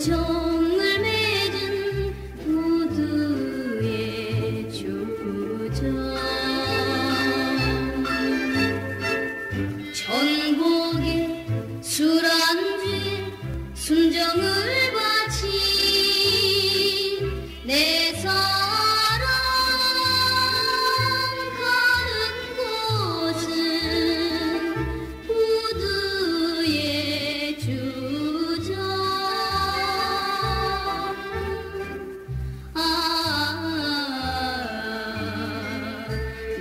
정을 맺은 모두의 조정 전복에 술안주에 순정을 바친 내 사랑 가는 곳은 모두의 주정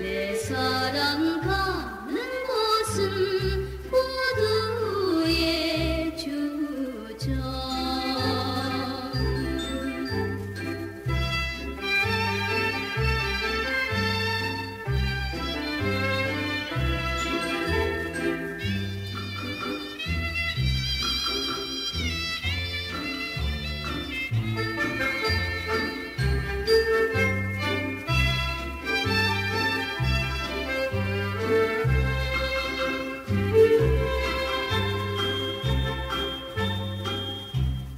내 사랑 가는 곳은 모두의 주정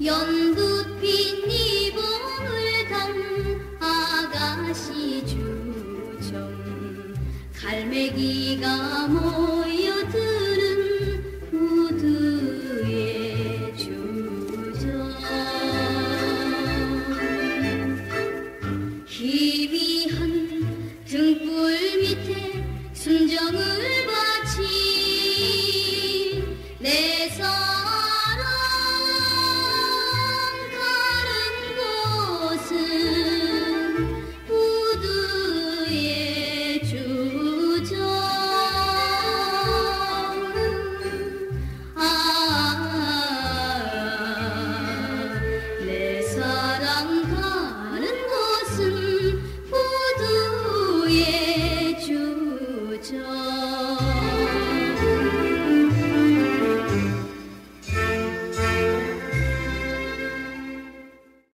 연붓빛 이봉을 단 아가씨 주정 갈매기가 모여드는 모두의 주정 희미한 등불 밑에 순정을